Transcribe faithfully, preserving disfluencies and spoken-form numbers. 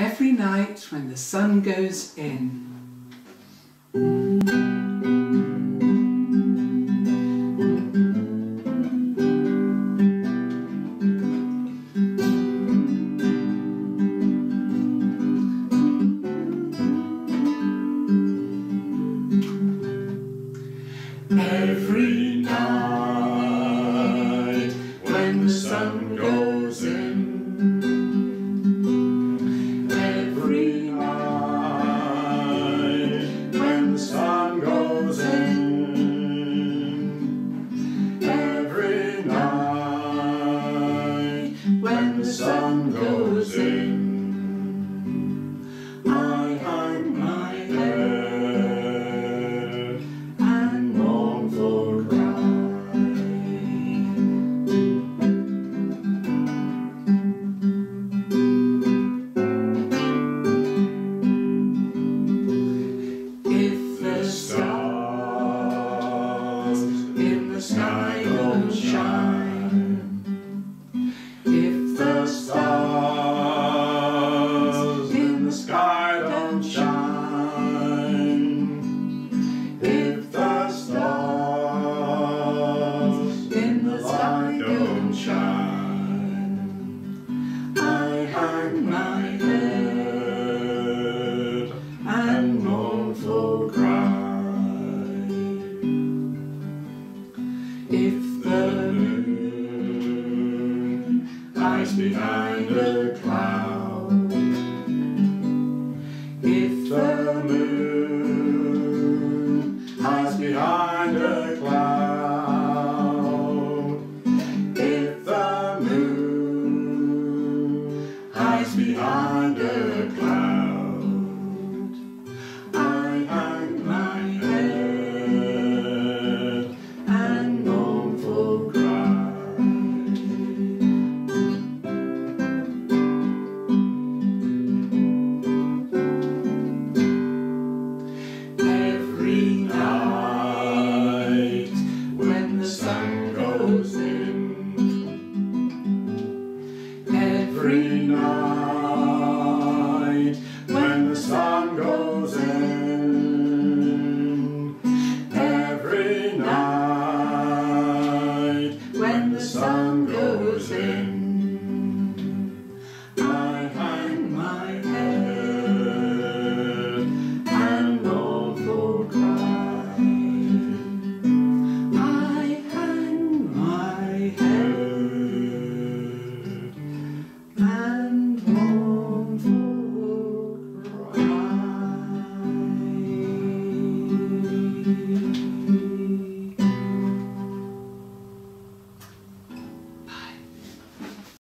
every night when the sun goes in. Every night when the sun goes in, every night when the sun goes in, every night when the sun goes in, I hang my head. Sky don't shine. If the stars in the sky don't shine, if the stars in the sky don't shine, I hang my head and mournful cry. If the moon lies behind a cloud, if the moon lies behind a cloud, if the moon lies behind a cloud.